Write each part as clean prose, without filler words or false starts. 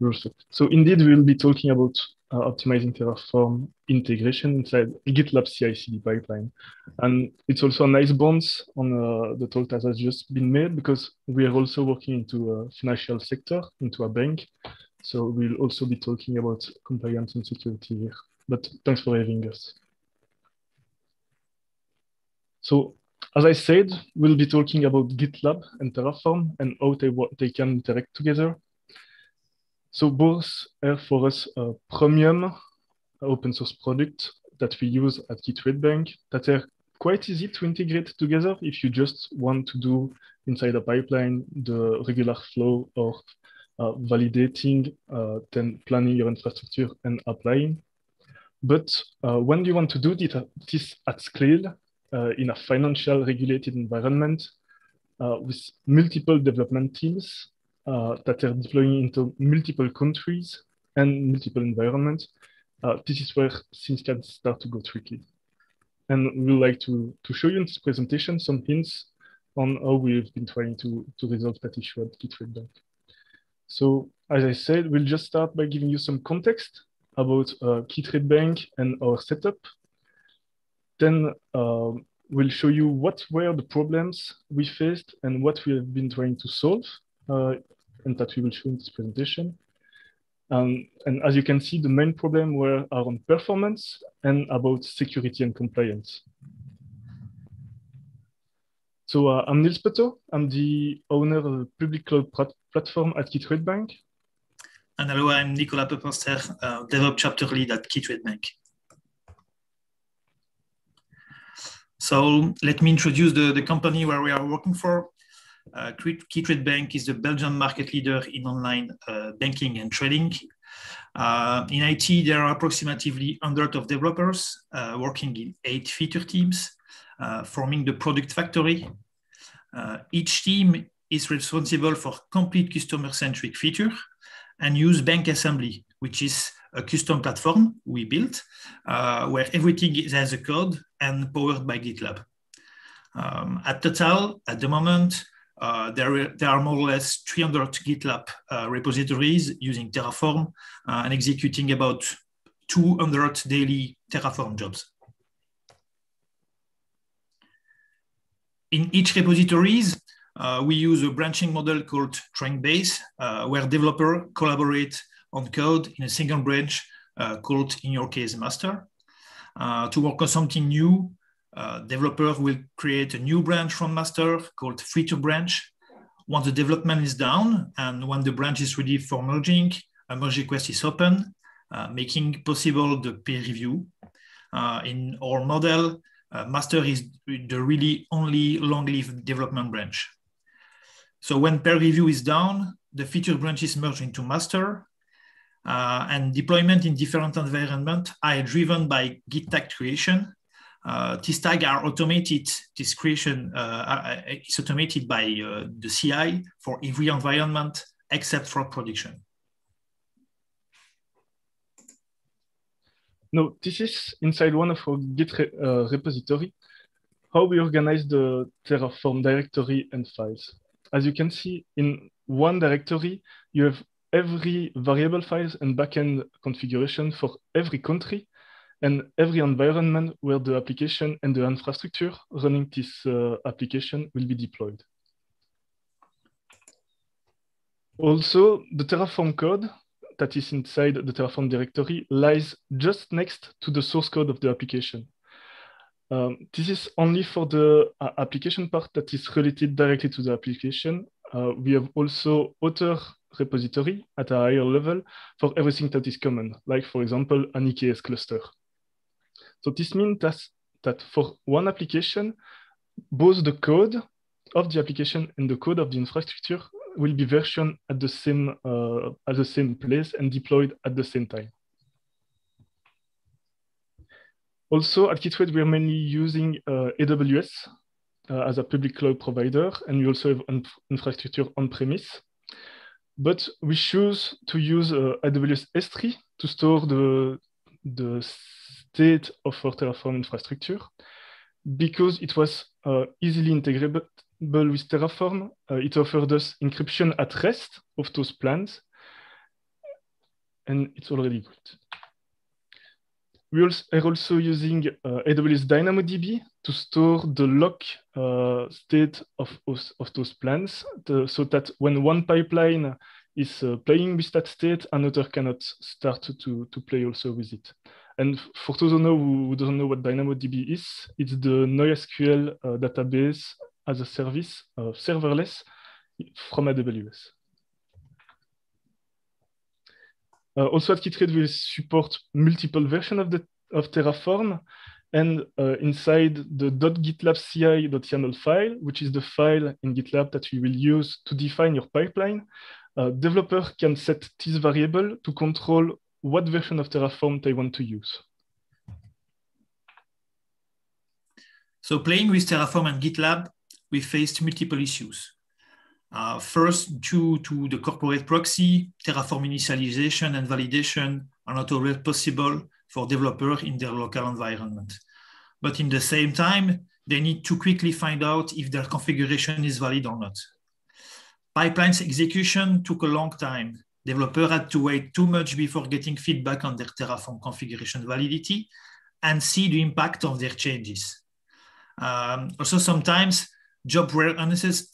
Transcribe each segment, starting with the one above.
yourself. So indeed, we'll be talking about optimizing Terraform integration inside GitLab CI/CD pipeline. And it's also a nice bonus on the talk that has just been made, because we are also working into a financial sector, into a bank. So we'll also be talking about compliance and security here. But thanks for having us. So as I said, we'll be talking about GitLab and Terraform and how they can interact together. So both are for us a premium open source product that we use at Keytrade Bank that are quite easy to integrate together if you just want to do inside a pipeline the regular flow of validating, then planning your infrastructure and applying. But when you want to do this at scale in a financial regulated environment with multiple development teams that are deploying into multiple countries and multiple environments, this is where things can start to go tricky. And we would like to show you in this presentation some hints on how we've been trying to resolve that issue at Keytrade Bank. So as I said, we'll just start by giving you some context about Keytrade Bank and our setup. Then we'll show you what were the problems we faced and what we have been trying to solve, and that we will show in this presentation. And as you can see, the main problem were around performance and about security and compliance. So I'm Niels Peto. I'm the owner of the public cloud platform at Keytrade Bank. And hello, I'm Nicolas Pepinster, DevOps chapter lead at Keytrade Bank. So let me introduce the company where we are working for. Keytrade Bank is the Belgian market leader in online banking and trading. In IT, there are approximately 100 of developers working in 8 feature teams, forming the product factory. Each team is responsible for complete customer-centric feature and use Bank Assembly, which is a custom platform we built where everything is as a code and powered by GitLab. At Total, at the moment, there are more or less 300 GitLab repositories using Terraform and executing about 200 daily Terraform jobs. In each repositories, we use a branching model called Trunk Base, where developers collaborate on code in a single branch called, in your case, master. To work on something new, developers will create a new branch from master called feature branch. Once the development is down and when the branch is ready for merging, a merge request is open, making possible the peer review. In our model, master is the really only long-lived development branch. So when peer review is down, the feature branch is merged into master, and deployment in different environments are driven by Git tag creation. These tags are automated. This creation is automated by the CI for every environment except for production. No, this is inside one of our Git repository, how we organize the Terraform directory and files. As you can see, in one directory, you have every variable files and backend configuration for every country and every environment where the application and the infrastructure running this application will be deployed. Also, the Terraform code that is inside the Terraform directory lies just next to the source code of the application. This is only for the application part that is related directly to the application. We have also author repository at a higher level for everything that is common, like, for example, an EKS cluster. So this means that for one application, both the code of the application and the code of the infrastructure will be versioned at the same place and deployed at the same time. Also, at Keytrade, we are mainly using AWS as a public cloud provider, and we also have infrastructure on-premise. But we choose to use AWS S3 to store the state of our Terraform infrastructure because it was easily integrable with Terraform. It offered us encryption at rest of those plans. and it's already good. We are also using AWS DynamoDB to store the lock state of those plans, so that when one pipeline is playing with that state, another cannot start to play also with it. And for those who don't know what DynamoDB is, it's the NoSQL database as a service, serverless, from AWS. Also at Keytrade, we support multiple versions of Terraform. And inside the .gitlab ci.yaml file, which is the file in GitLab that we will use to define your pipeline, developer can set this variable to control what version of Terraform they want to use. So playing with Terraform and GitLab, we faced multiple issues. First, due to the corporate proxy, Terraform initialization and validation are not always possible for developers in their local environment. But in the same time, they need to quickly find out if their configuration is valid or not. Pipelines execution took a long time. Developers had to wait too much before getting feedback on their Terraform configuration validity and see the impact of their changes. Also, sometimes jobs were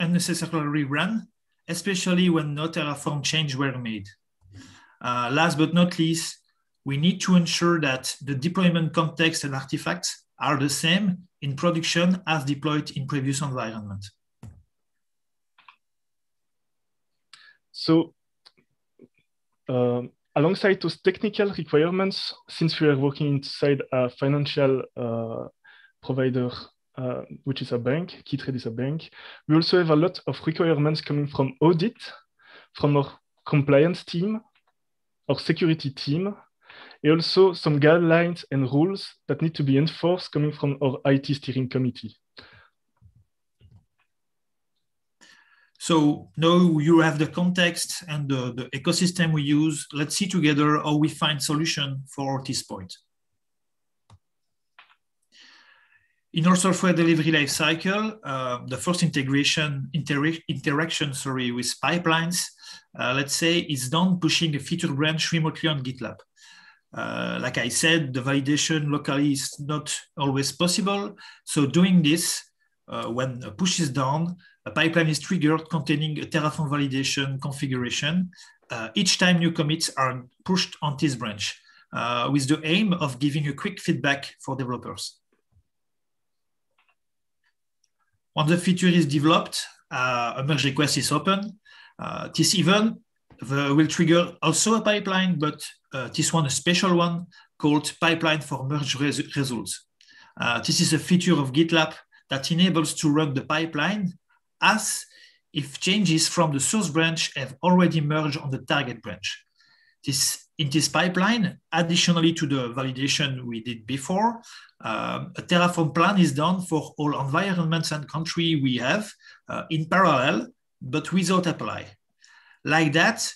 unnecessarily run, especially when no Terraform changes were made. Last but not least, we need to ensure that the deployment context and artifacts are the same in production as deployed in previous environment. So, alongside those technical requirements, since we are working inside a financial provider, which is a bank, Keytrade is a bank, we also have a lot of requirements coming from audit, from our compliance team, our security team, and also some guidelines and rules that need to be enforced coming from our IT steering committee. So now you have the context and the ecosystem we use. Let's see together how we find solution for this point. In our software delivery lifecycle, the first interaction with pipelines, let's say, is done pushing a feature branch remotely on GitLab. Like I said, the validation locally is not always possible. So doing this, when a push is done, a pipeline is triggered containing a Terraform validation configuration. Each time new commits are pushed on this branch with the aim of giving a quick feedback for developers. Once the feature is developed, a merge request is open. This event will trigger also a pipeline, but this one, a special one called pipeline for merge results. This is a feature of GitLab that enables to run the pipeline as if changes from the source branch have already merged on the target branch. In this pipeline, additionally to the validation we did before, a Terraform plan is done for all environments and country we have in parallel, but without apply. Like that,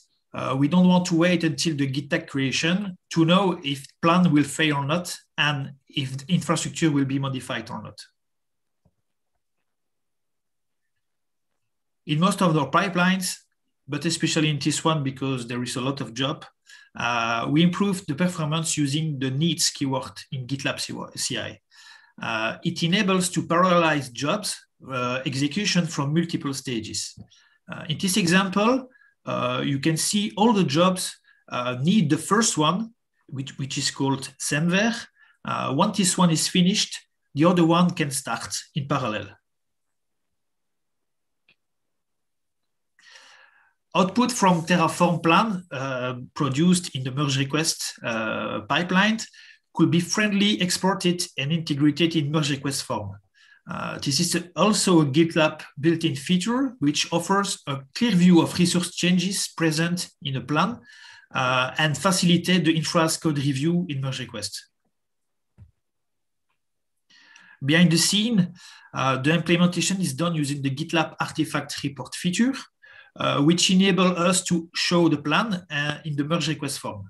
we don't want to wait until the Git tag creation to know if plan will fail or not, and if the infrastructure will be modified or not. In most of our pipelines, but especially in this one because there is a lot of job, we improved the performance using the needs keyword in GitLab CI. It enables to parallelize jobs execution from multiple stages. In this example, you can see all the jobs need the first one, which is called Semver. Once this one is finished, the other one can start in parallel. Output from Terraform plan produced in the merge request pipeline could be friendly exported and integrated in merge request form. This is also a GitLab built-in feature, which offers a clear view of resource changes present in a plan and facilitate the infra as code review in merge request. Behind the scene, the implementation is done using the GitLab artifact report feature, which enable us to show the plan in the merge request form.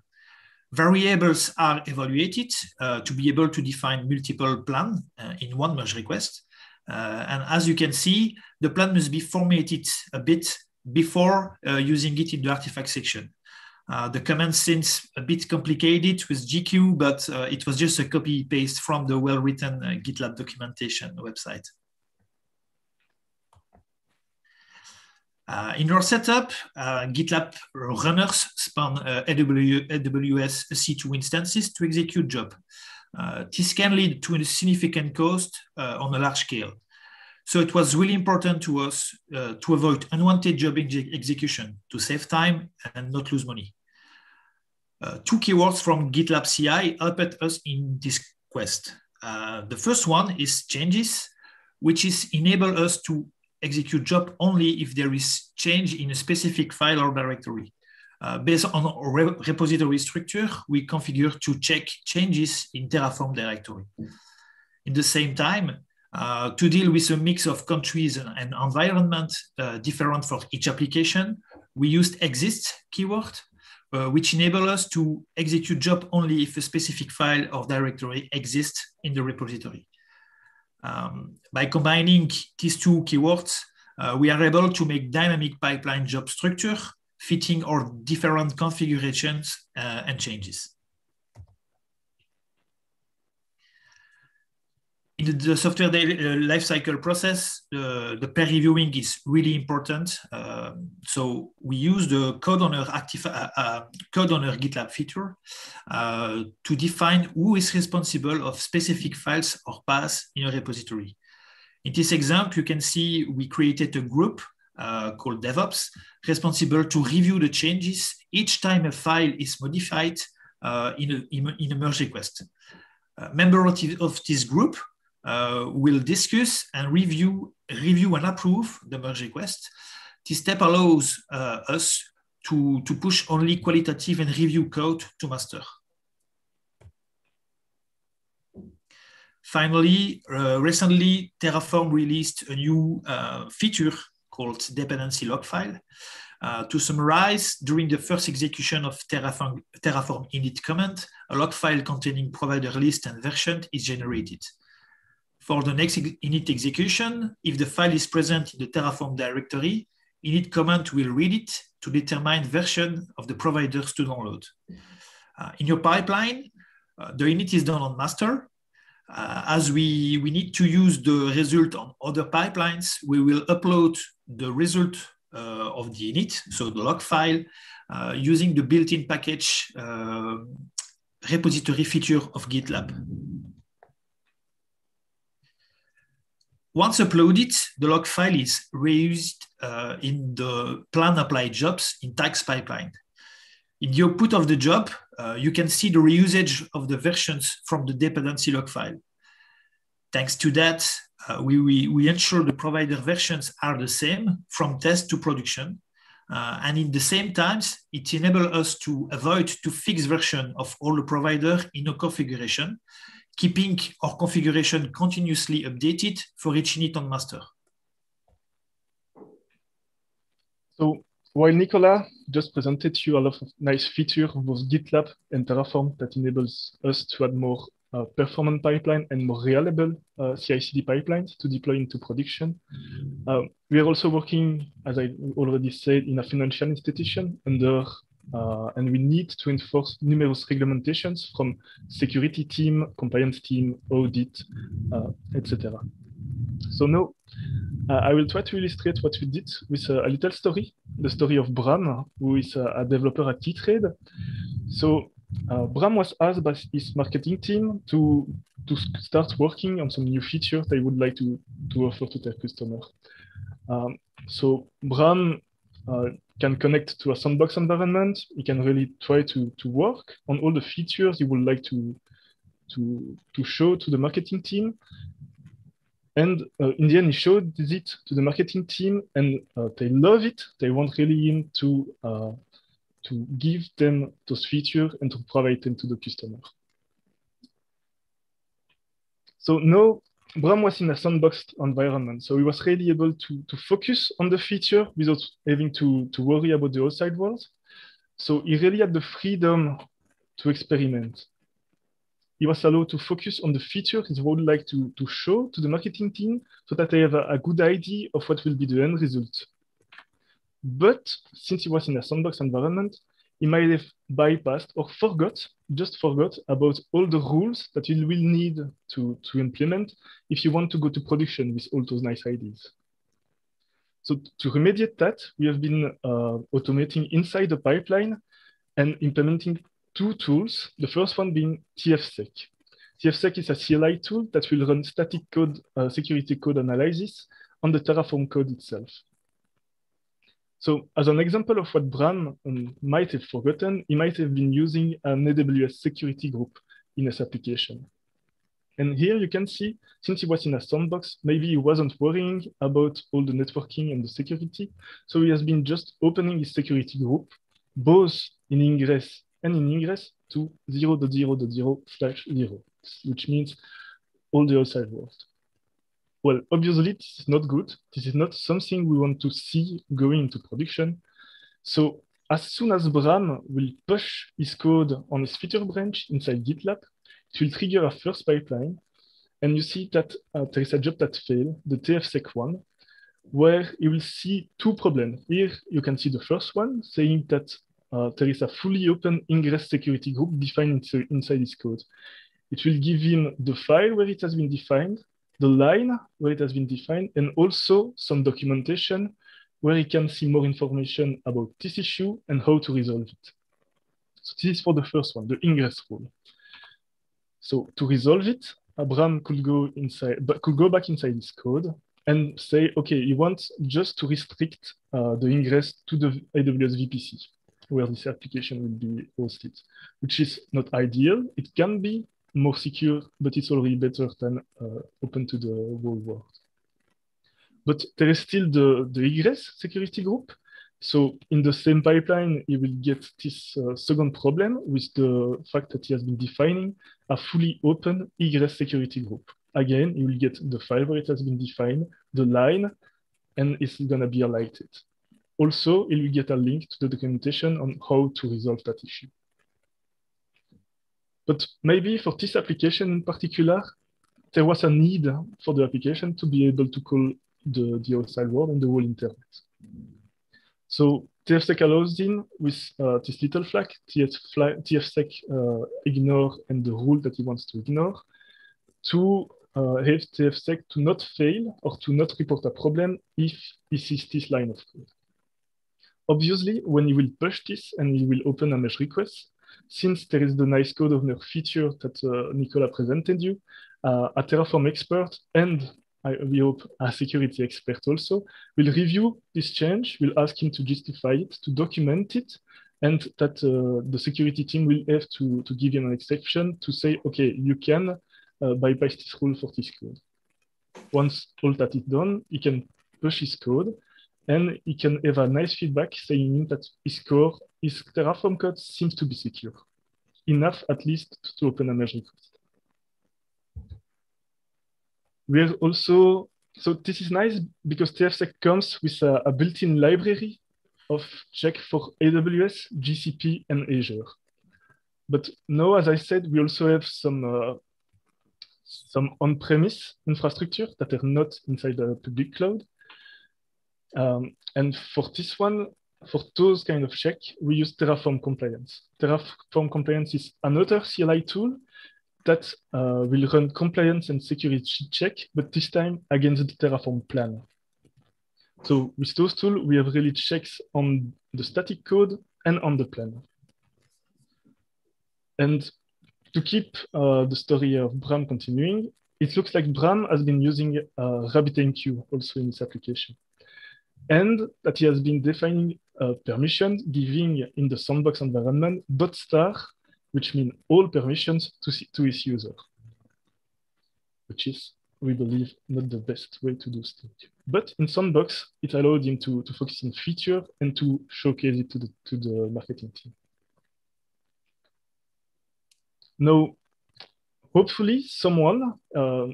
Variables are evaluated to be able to define multiple plans in one merge request. And as you can see, the plan must be formatted a bit before using it in the artifact section. The command seems a bit complicated with GQ, but it was just a copy paste from the well-written GitLab documentation website. In our setup, GitLab runners spawn AWS EC2 instances to execute job. This can lead to a significant cost on a large scale. So it was really important to us to avoid unwanted job execution, to save time and not lose money. Two keywords from GitLab CI helped us in this quest. The first one is changes, which is enable us to execute job only if there is change in a specific file or directory. Based on our repository structure, we configure to check changes in Terraform directory. In the same time, to deal with a mix of countries and environment different for each application, we used exist keyword, which enable us to execute job only if a specific file or directory exists in the repository. By combining these two keywords, we are able to make dynamic pipeline job structure, fitting our different configurations and changes. In the software lifecycle process, the peer reviewing is really important. So we use the code owner GitLab feature to define who is responsible of specific files or paths in a repository. In this example, you can see we created a group called DevOps, responsible to review the changes each time a file is modified in a merge request. Member of this group will discuss and review and approve the merge request. This step allows us to push only qualitative and review code to master. Finally, recently Terraform released a new feature called dependency log file. To summarize, during the first execution of Terraform init command, a log file containing provider list and version is generated. For the next init execution, if the file is present in the Terraform directory, init command will read it to determine version of the providers to download. In your pipeline, the init is done on master. As we need to use the result on other pipelines, we will upload the result of the init, so the log file, using the built-in package repository feature of GitLab. Once uploaded, the log file is reused in the plan apply jobs in tags pipeline. In the output of the job, you can see the reusage of the versions from the dependency log file. Thanks to that, we ensure the provider versions are the same from test to production. And in the same times, it enables us to avoid to fix version of all the provider in a configuration, keeping our configuration continuously updated for each init on master. So while Nicolas just presented you a lot of nice features with GitLab and Terraform that enables us to add more performant pipeline and more reliable CI/CD pipelines to deploy into production. We are also working, as I already said, in a financial institution under, and we need to enforce numerous regulations from security team, compliance team, audit, etc. So now, I will try to illustrate what we did with a little story, the story of Bram, who is a developer at Keytrade. So Bram was asked by his marketing team to start working on some new features they would like to offer to their customer. So Bram can connect to a sandbox environment. He can really try to work on all the features he would like to show to the marketing team. And in the end, he showed it to the marketing team, and they love it. They want really him to give them those features and to provide them to the customer. So now Bram was in a sandboxed environment. So he was really able to focus on the feature without having to worry about the outside world. So he really had the freedom to experiment. He was allowed to focus on the feature he would like to show to the marketing team so that they have a good idea of what will be the end result. But since he was in a sandbox environment, he might have bypassed or just forgot about all the rules that you will need to implement if you want to go to production with all those nice IDs. So to remediate that, we have been automating inside the pipeline and implementing two tools. The first one being TFSec. TFSec is a CLI tool that will run static code, security code analysis on the Terraform code itself. So as an example of what Bram might have forgotten, he might have been using an AWS security group in his application. And here you can see, since he was in a sandbox, maybe he wasn't worrying about all the networking and the security. So he has been just opening his security group, both in ingress and in ingress to 0.0.0/0, which means all the outside world. Well, obviously, this is not good. This is not something we want to see going into production. So as soon as Bram will push his code on his feature branch inside GitLab, it will trigger a first pipeline. And you see that there is a job that failed, the TFSec one, where you will see two problems. Here, you can see the first one saying that there is a fully open ingress security group defined inside his code. It will give him the file where it has been defined, the line where it has been defined, and also some documentation where you can see more information about this issue and how to resolve it. So this is for the first one, the ingress rule. So to resolve it, Bram could go back inside his code and say, okay, you want just to restrict the ingress to the AWS VPC, where this application will be hosted, which is not ideal. It can be more secure, but it's already better than open to the whole world. But there is still the egress security group. So in the same pipeline, you will get this second problem with the fact that he has been defining a fully open egress security group. Again, you will get the file where it has been defined, the line, and it's going to be highlighted. Also, you will get a link to the documentation on how to resolve that issue. But maybe for this application in particular, there was a need for the application to be able to call the outside world and the whole internet. So TFSec allows him with this little flag, TFSec ignore and the rule that he wants to ignore, to have TFSec to not fail or to not report a problem if he sees this line of code. Obviously, when you will push this and you will open a mesh request, since there is the nice code owner feature that Nicolas presented you, a Terraform expert and we hope a security expert also will review this change, will ask him to justify it, to document it, and that the security team will have to give him an exception to say, okay, you can bypass this rule for this code. Once all that is done, he can push his code and he can have a nice feedback saying that his Terraform code seems to be secure, enough at least to open a merge request. We're also, so this is nice because TFSec comes with a built-in library of check for AWS, GCP, and Azure. But now, as I said, we also have some on-premise infrastructure that are not inside the public cloud. And for this one, for those kind of check, we use Terraform Compliance. Terraform Compliance is another CLI tool that will run compliance and security check, but this time against the Terraform plan. So with those tools, we have really checks on the static code and on the plan. And to keep the story of Bram continuing, it looks like Bram has been using RabbitMQ also in this application, and that he has been defining permissions, giving in the sandbox environment .star, which means all permissions to his user, which is, we believe, not the best way to do stuff. But in sandbox, it allowed him to focus on feature and to showcase it to the marketing team. Now, hopefully, someone in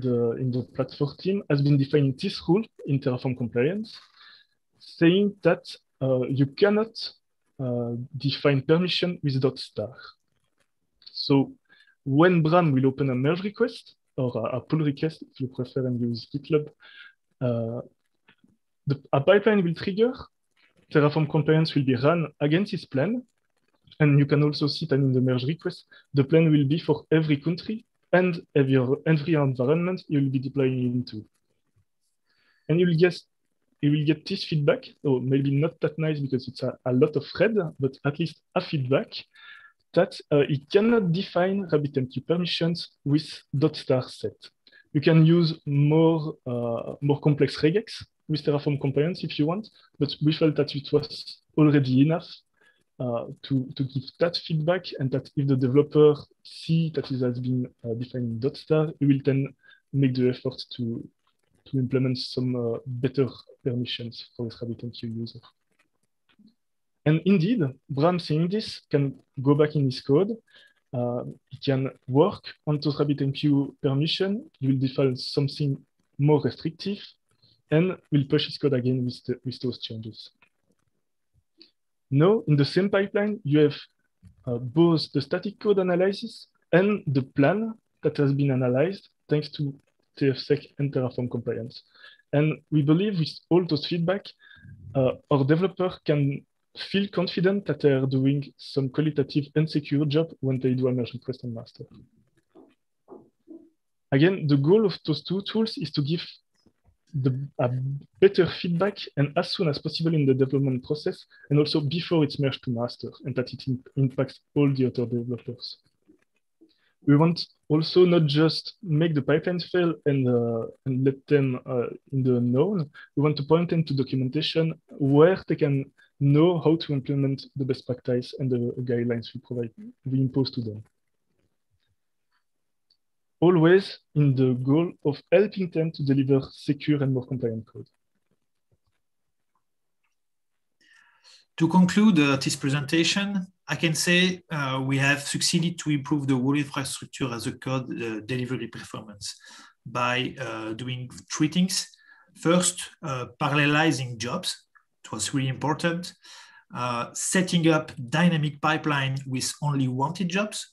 the platform team has been defining this rule in Terraform Compliance, saying that you cannot define permission with .star. So when Bram will open a merge request or a pull request, if you prefer and use GitLab, a pipeline will trigger. Terraform Compliance will be run against his plan, And you can also see that in the merge request, the plan will be for every country and every environment you'll be deploying into. And you will get this feedback, or maybe not that nice because it's a lot of red, but at least a feedback that it cannot define RabbitMQ permissions with .set. You can use more complex regex with Terraform Compliance if you want, but we felt that it was already enough to give that feedback, and that if the developer sees that it has been defined in .star, he will then make the effort to implement some better permissions for this RabbitMQ user. And indeed, Bram seeing this can go back in his code. He can work on those RabbitMQ permission. He will define something more restrictive and will push his code again with those changes. Now, in the same pipeline, you have both the static code analysis and the plan that has been analyzed thanks to TFSec and Terraform Compliance. And we believe with all those feedback, our developer can feel confident that they are doing some qualitative and secure job when they do a merge request on master. Again, the goal of those two tools is to give a better feedback, and as soon as possible in the development process, and also before it's merged to master, and that it impacts all the other developers. We want also not just make the pipelines fail and let them in the unknown. We want to point them to documentation where they can know how to implement the best practice and the guidelines we impose to them. Always in the goal of helping them to deliver secure and more compliant code. To conclude this presentation, I can say we have succeeded to improve the whole infrastructure as a code delivery performance by doing three things. First, parallelizing jobs. It was really important. Setting up dynamic pipeline with only wanted jobs.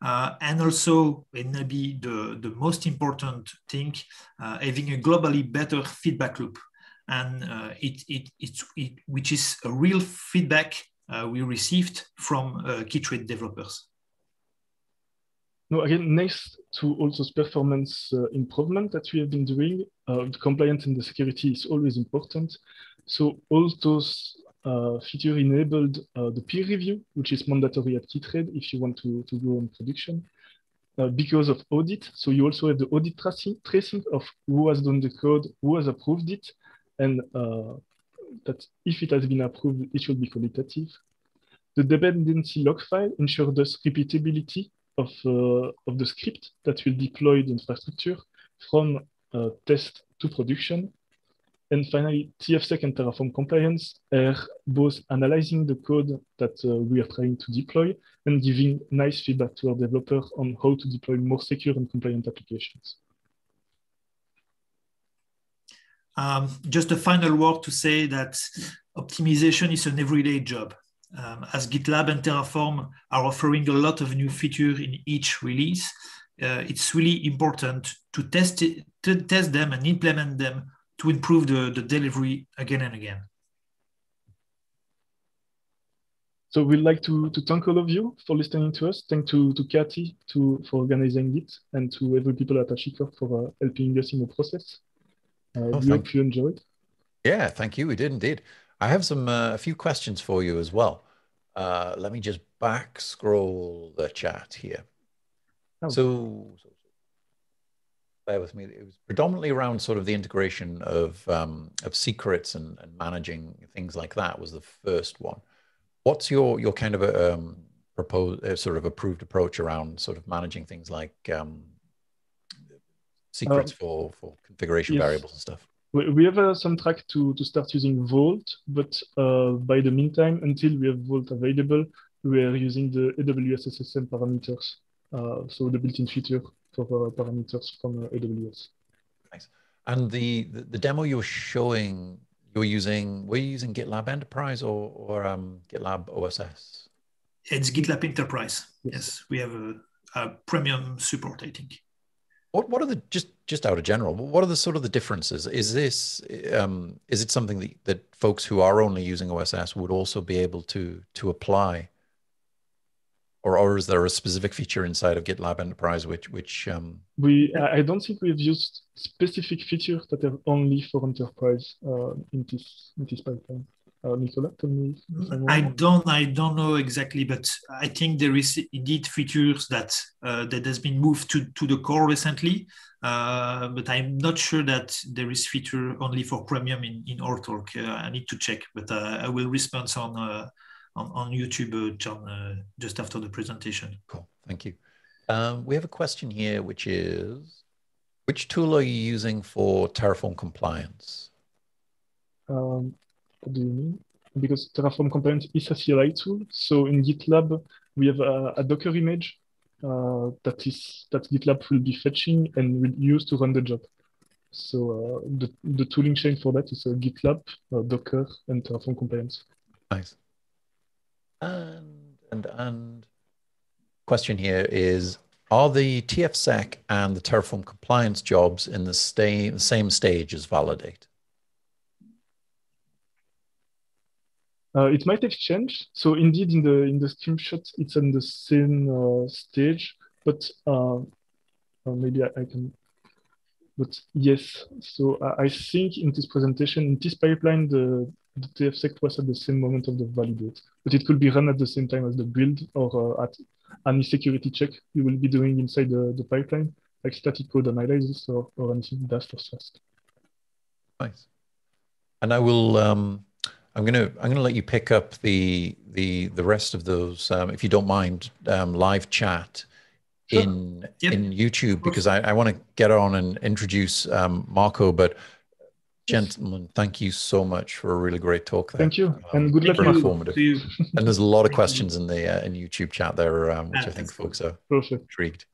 And also, and maybe the most important thing, having a globally better feedback loop. And which is a real feedback we received from Keytrade developers. Now, again, next to all those performance improvement that we have been doing, the compliance and the security is always important. So all those feature enabled the peer review, which is mandatory at Keytrade if you want to go on production. Because of audit, so you also have the audit tracing of who has done the code, who has approved it, and that if it has been approved, it should be qualitative. The dependency log file ensures the repeatability of the script that will deploy the infrastructure from test to production. And finally, TFSec and Terraform Compliance are both analyzing the code that we are trying to deploy and giving nice feedback to our developer on how to deploy more secure and compliant applications. Just a final word to say that optimization is an everyday job. As GitLab and Terraform are offering a lot of new features in each release, it's really important to test them and implement them to improve the delivery again and again. So we'd like to thank all of you for listening to us. Thank to Cathy for organizing it, and to every people at HashiCorp for helping us in the process. We hope you enjoyed. Yeah, thank you. We did indeed. I have a few questions for you as well. Let me just back scroll the chat here. Oh. So bear with me. It was predominantly around sort of the integration of secrets and managing things like that was the first one. What's your kind of a approved approach around sort of managing things like secrets for configuration variables and stuff? We have some track to start using Vault, but by the meantime, until we have Vault available, we are using the AWS SSM parameters, so the built-in feature for parameters from AWS. Nice. And the demo you were showing, were you using GitLab Enterprise or GitLab OSS? It's GitLab Enterprise. Yes, we have a premium support, I think. What are the, just out of general, what are the sort of the differences? Is this, is it something that folks who are only using OSS would also be able to apply? or is there a specific feature inside of GitLab Enterprise which I don't think we've used specific features that are only for Enterprise in this pipeline. Nicolas, tell me. I don't know exactly, but I think there is indeed features that has been moved to the core recently. But I'm not sure that there is feature only for Premium in Ortalk. I need to check, but I will respond on YouTube, John, just after the presentation. Cool, thank you. We have a question here, which is, which tool are you using for Terraform compliance? What do you mean? Because Terraform compliance is a CLI tool. So in GitLab, we have a Docker image that GitLab will be fetching and will use to run the job. So the tooling chain for that is GitLab, Docker, and Terraform compliance. Nice. And question here is, are the TFSec and the Terraform compliance jobs in the same stage as validate? It might have changed. So indeed, in the screenshot, it's on the same stage, but maybe I can. But yes, so I think in this presentation, in this pipeline, the TFSec was at the same moment of the validate, but it could be run at the same time as the build or at any security check you will be doing inside the pipeline, like static code analysis or anything that's for SAST. Nice. And I will, I'm gonna let you pick up the rest of those, if you don't mind, live chat. Sure. in YouTube, because I want to get on and introduce Marco, but gentlemen, thank you so much for a really great talk there. Thank you, and good luck. Informative. And there's a lot of questions in the in YouTube chat there, which I think folks are perfect. Intrigued.